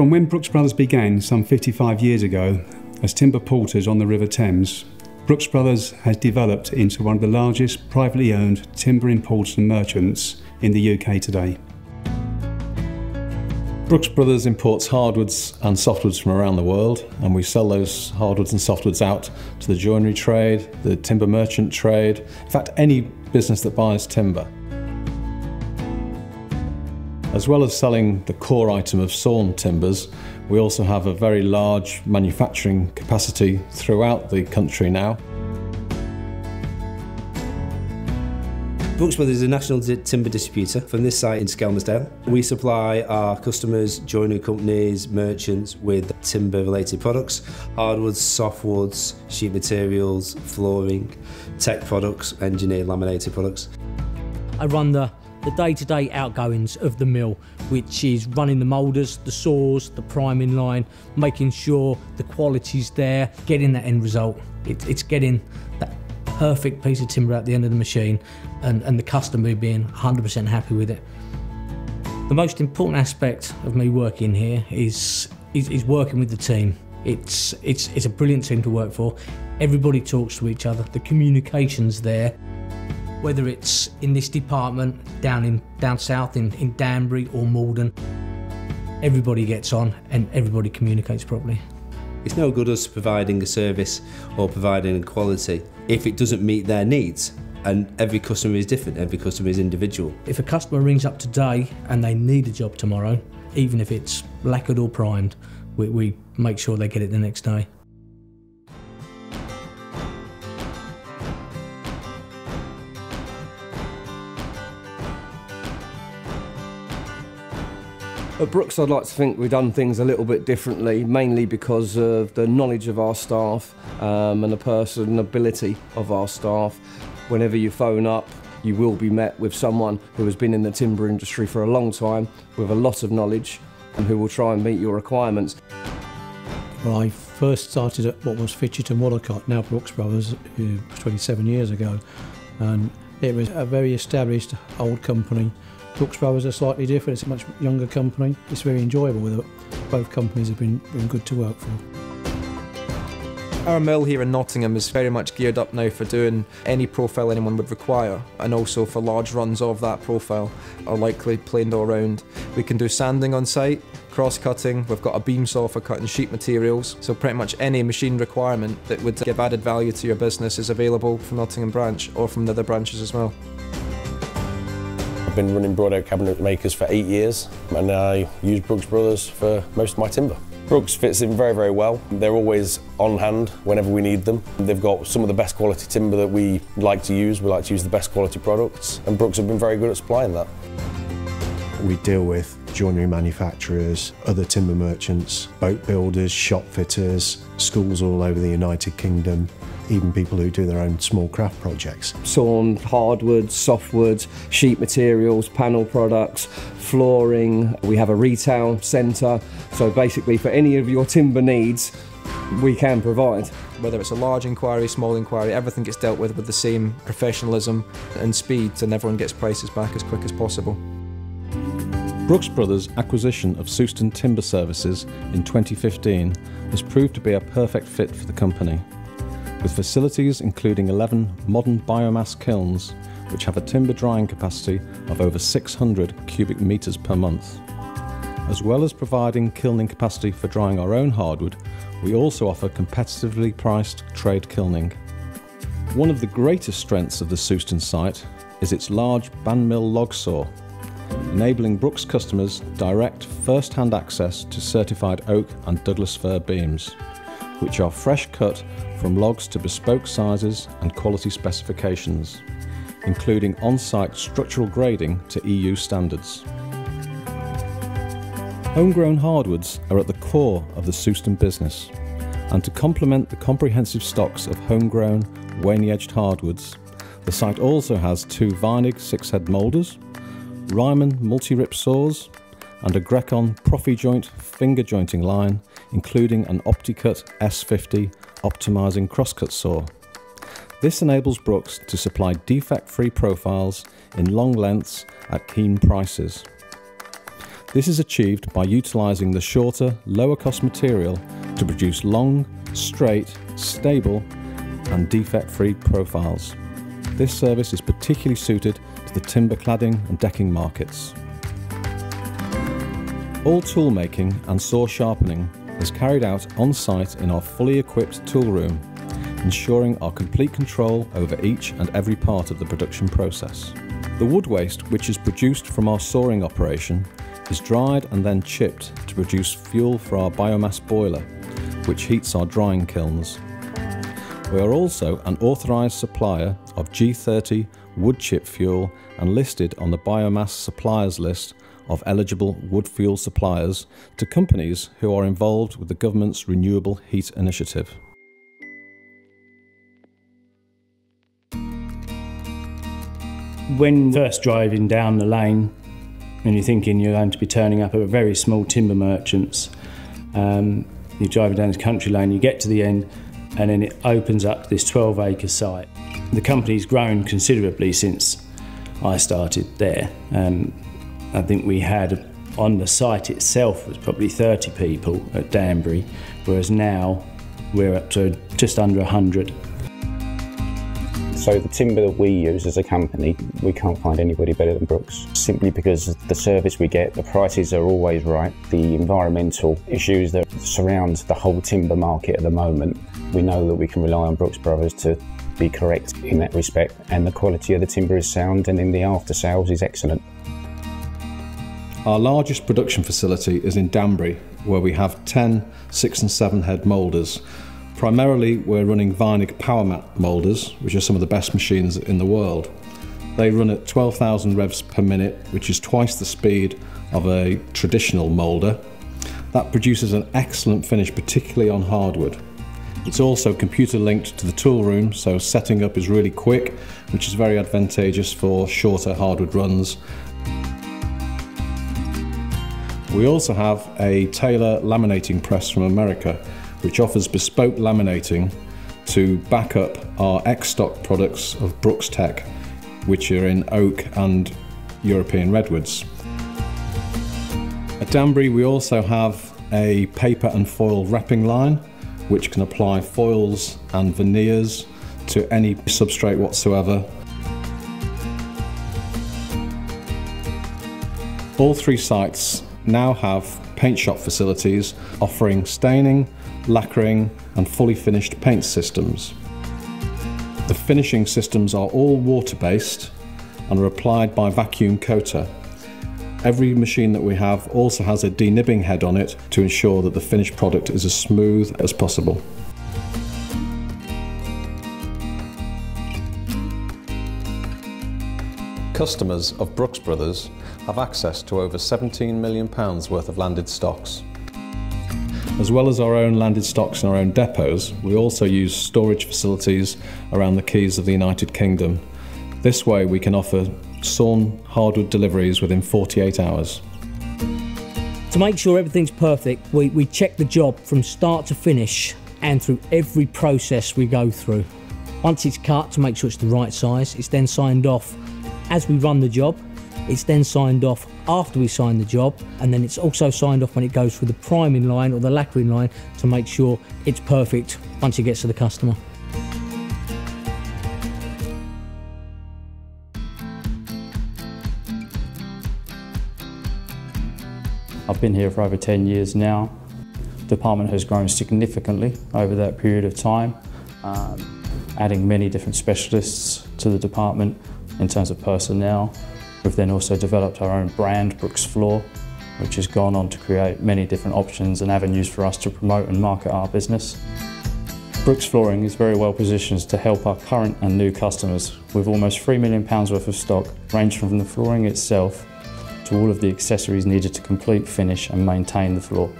From when Brooks Brothers began some 55 years ago as timber porters on the River Thames, Brooks Brothers has developed into one of the largest privately owned timber importers and merchants in the UK today. Brooks Brothers imports hardwoods and softwoods from around the world, and we sell those hardwoods and softwoods out to the joinery trade, the timber merchant trade, in fact any business that buys timber. As well as selling the core item of sawn timbers, we also have a very large manufacturing capacity throughout the country now. Brooks Brothers is a national timber distributor from this site in Skelmersdale. We supply our customers, joinery companies, merchants with timber-related products, hardwoods, softwoods, sheet materials, flooring, tech products, engineered laminated products. I run the day-to-day outgoings of the mill, which is running the moulders, the saws, the priming line, making sure the quality's there, getting that end result. It's getting that perfect piece of timber at the end of the machine and the customer being 100% happy with it. The most important aspect of me working here is working with the team. It's a brilliant team to work for. Everybody talks to each other, the communication's there. Whether it's in this department, down south in Danbury or Maldon, everybody gets on and everybody communicates properly. It's no good us providing a service or providing a quality if it doesn't meet their needs. And every customer is different, every customer is individual. If a customer rings up today and they need a job tomorrow, even if it's lacquered or primed, we make sure they get it the next day. At Brooks, I'd like to think we've done things a little bit differently, mainly because of the knowledge of our staff and the personability of our staff. Whenever you phone up, you will be met with someone who has been in the timber industry for a long time, with a lot of knowledge, and who will try and meet your requirements. Well, I first started at what was Fitchett and Wallacott, now Brooks Brothers, 27 years ago, and it was a very established old company. Brooks Brothers are slightly different, it's a much younger company. It's very enjoyable with it. Both companies have been good to work for. Our mill here in Nottingham is very much geared up now for doing any profile anyone would require, and also for large runs of that profile are likely planed all round. We can do sanding on site, cross-cutting, we've got a beam saw for cutting sheet materials, so pretty much any machine requirement that would give added value to your business is available from Nottingham branch or from the other branches as well. I've been running Broadout Cabinet Makers for 8 years, and I use Brooks Brothers for most of my timber. Brooks fits in very, very well. They're always on hand whenever we need them. They've got some of the best quality timber that we like to use. We like to use the best quality products, and Brooks have been very good at supplying that. We deal with joinery manufacturers, other timber merchants, boat builders, shop fitters, schools all over the United Kingdom, even people who do their own small craft projects. Sawn, hardwoods, softwoods, sheet materials, panel products, flooring. We have a retail centre, so basically for any of your timber needs, we can provide. Whether it's a large inquiry, small inquiry, everything gets dealt with the same professionalism and speed, and everyone gets prices back as quick as possible. Brooks Brothers' acquisition of Sewstern Timber Services in 2015 has proved to be a perfect fit for the company, with facilities including 11 modern biomass kilns, which have a timber drying capacity of over 600 cubic metres per month. As well as providing kilning capacity for drying our own hardwood, we also offer competitively priced trade kilning. One of the greatest strengths of the Sewstern site is its large bandmill log saw, enabling Brooks customers direct first-hand access to certified oak and Douglas fir beams, which are fresh cut from logs to bespoke sizes and quality specifications, including on-site structural grading to EU standards. Homegrown hardwoods are at the core of the Sewstern business, and to complement the comprehensive stocks of homegrown, weining-edged hardwoods, the site also has 2 Weinig 6-head moulders, Ryman multi-rip saws, and a Grecon profi joint finger jointing line, including an OptiCut S50 optimizing crosscut saw. This enables Brooks to supply defect-free profiles in long lengths at keen prices. This is achieved by utilising the shorter, lower cost material to produce long, straight, stable and defect-free profiles. This service is particularly suited to the timber cladding and decking markets. All tool making and saw sharpening is carried out on site in our fully equipped tool room, ensuring our complete control over each and every part of the production process. The wood waste which is produced from our sawing operation is dried and then chipped to produce fuel for our biomass boiler, which heats our drying kilns. We are also an authorised supplier of G30 wood chip fuel and listed on the biomass suppliers list of eligible wood fuel suppliers to companies who are involved with the government's Renewable Heat Initiative. When first driving down the lane and you're thinking you're going to be turning up at a very small timber merchants, you're driving down this country lane, you get to the end and then it opens up this 12-acre site. The company's grown considerably since I started there. I think we had, on the site itself, was probably 30 people at Danbury, whereas now we're up to just under 100. So the timber that we use as a company, we can't find anybody better than Brooks, simply because the service we get, the prices are always right, the environmental issues that surround the whole timber market at the moment, we know that we can rely on Brooks Brothers to be correct in that respect, and the quality of the timber is sound and in the after sales is excellent. Our largest production facility is in Danbury, where we have 10 6 and 7 head moulders. Primarily we're running Weinig Powermat moulders, which are some of the best machines in the world. They run at 12,000 revs per minute, which is twice the speed of a traditional moulder. That produces an excellent finish, particularly on hardwood. It's also computer linked to the tool room, so setting up is really quick, which is very advantageous for shorter hardwood runs. We also have a Taylor laminating press from America, which offers bespoke laminating to back up our ex-stock products of Brooks Tech, which are in oak and European redwoods. At Danbury we also have a paper and foil wrapping line, which can apply foils and veneers to any substrate whatsoever. All three sites now have paint shop facilities offering staining, lacquering and fully finished paint systems. The finishing systems are all water-based and are applied by vacuum coater. Every machine that we have also has a denibbing head on it to ensure that the finished product is as smooth as possible. Customers of Brooks Brothers have access to over £17 million worth of landed stocks. As well as our own landed stocks and our own depots, we also use storage facilities around the quays of the United Kingdom. This way we can offer sawn hardwood deliveries within 48 hours. To make sure everything's perfect, we check the job from start to finish and through every process we go through. Once it's cut to make sure it's the right size, it's then signed off. As we run the job, it's then signed off after we sign the job, and then it's also signed off when it goes through the priming line or the lacquering line to make sure it's perfect once it gets to the customer. I've been here for over 10 years now. The department has grown significantly over that period of time, adding many different specialists to the department in terms of personnel. We've then also developed our own brand, Brooks Floor, which has gone on to create many different options and avenues for us to promote and market our business. Brooks Flooring is very well positioned to help our current and new customers with almost £3 million worth of stock, ranging from the flooring itself to all of the accessories needed to complete, finish and maintain the floor.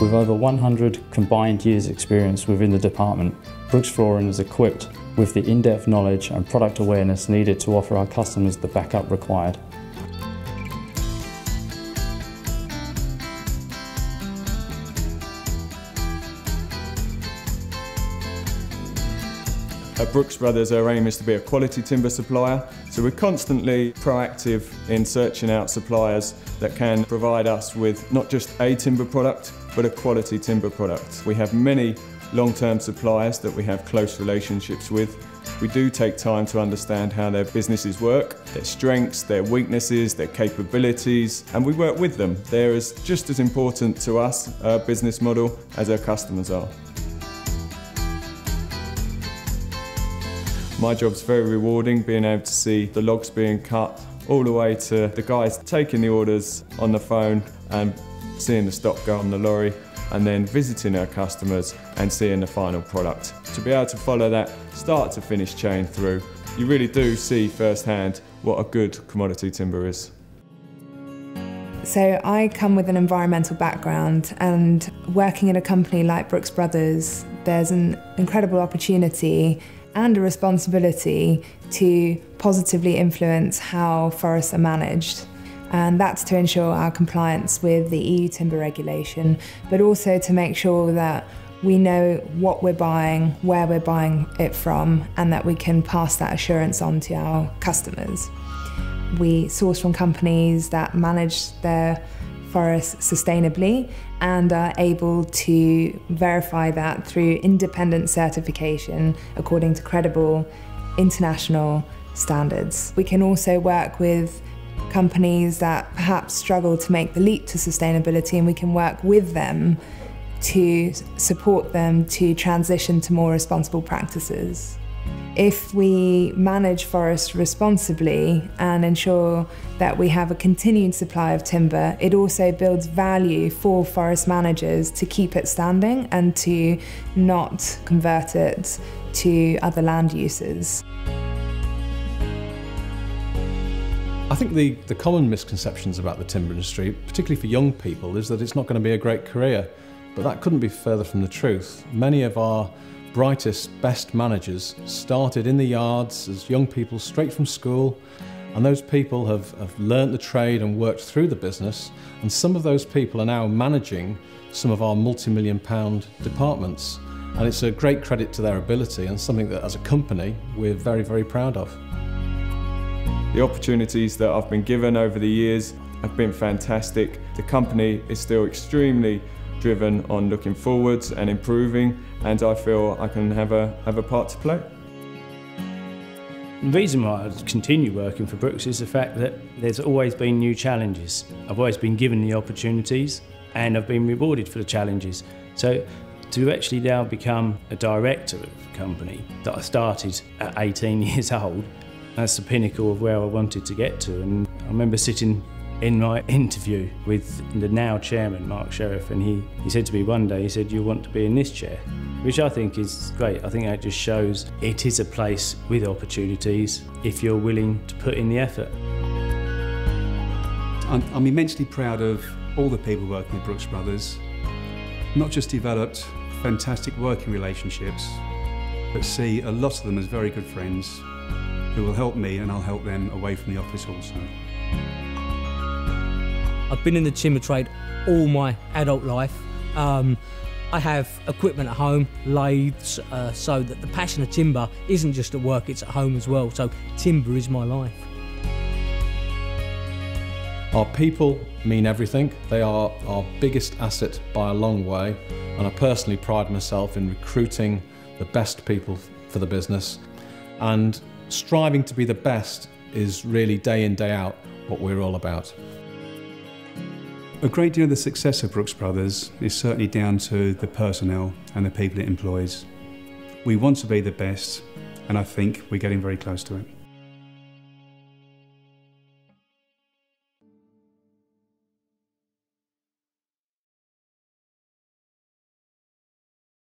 With over 100 combined years experience within the department, Brooks Flooring is equipped with the in-depth knowledge and product awareness needed to offer our customers the backup required. At Brooks Brothers, our aim is to be a quality timber supplier, so we're constantly proactive in searching out suppliers that can provide us with not just a timber product, but a quality timber product. We have many long-term suppliers that we have close relationships with. We do take time to understand how their businesses work, their strengths, their weaknesses, their capabilities, and we work with them. They're just as important to us, our business model, as our customers are. My job's very rewarding, being able to see the logs being cut, all the way to the guys taking the orders on the phone and seeing the stock go on the lorry, and then visiting our customers and seeing the final product. To be able to follow that start to finish chain through, you really do see firsthand what a good commodity timber is. So I come with an environmental background, and working in a company like Brooks Brothers, there's an incredible opportunity and a responsibility to positively influence how forests are managed. And that's to ensure our compliance with the EU timber regulation, but also to make sure that we know what we're buying, where we're buying it from, and that we can pass that assurance on to our customers. We source from companies that manage their forests sustainably and are able to verify that through independent certification according to credible international standards. We can also work with companies that perhaps struggle to make the leap to sustainability, and we can work with them to support them to transition to more responsible practices. If we manage forests responsibly and ensure that we have a continued supply of timber, it also builds value for forest managers to keep it standing and to not convert it to other land uses. I think the common misconceptions about the timber industry, particularly for young people, is that it's not going to be a great career. But that couldn't be further from the truth. Many of our brightest, best managers started in the yards as young people straight from school, and those people have learnt the trade and worked through the business, and some of those people are now managing some of our multi-million-pound departments. And it's a great credit to their ability and something that, as a company, we're very, very proud of. The opportunities that I've been given over the years have been fantastic. The company is still extremely driven on looking forwards and improving, and I feel I can have a part to play. The reason why I continue working for Brooks is the fact that there's always been new challenges. I've always been given the opportunities and I've been rewarded for the challenges. So to actually now become a director of a company that I started at 18 years old, that's the pinnacle of where I wanted to get to. And I remember sitting in my interview with the now chairman, Mark Sheriff, and he said to me one day, he said, "You want to be in this chair?" Which I think is great. I think that just shows it is a place with opportunities if you're willing to put in the effort. I'm immensely proud of all the people working with Brooks Brothers. Not just developed fantastic working relationships, but see a lot of them as very good friends, who will help me and I'll help them away from the office also. I've been in the timber trade all my adult life. I have equipment at home, lathes, so that the passion of timber isn't just at work, it's at home as well. So timber is my life. Our people mean everything. They are our biggest asset by a long way, and I personally pride myself in recruiting the best people for the business, and striving to be the best is really, day in, day out, what we're all about. A great deal of the success of Brooks Brothers is certainly down to the personnel and the people it employs. We want to be the best, and I think we're getting very close to it.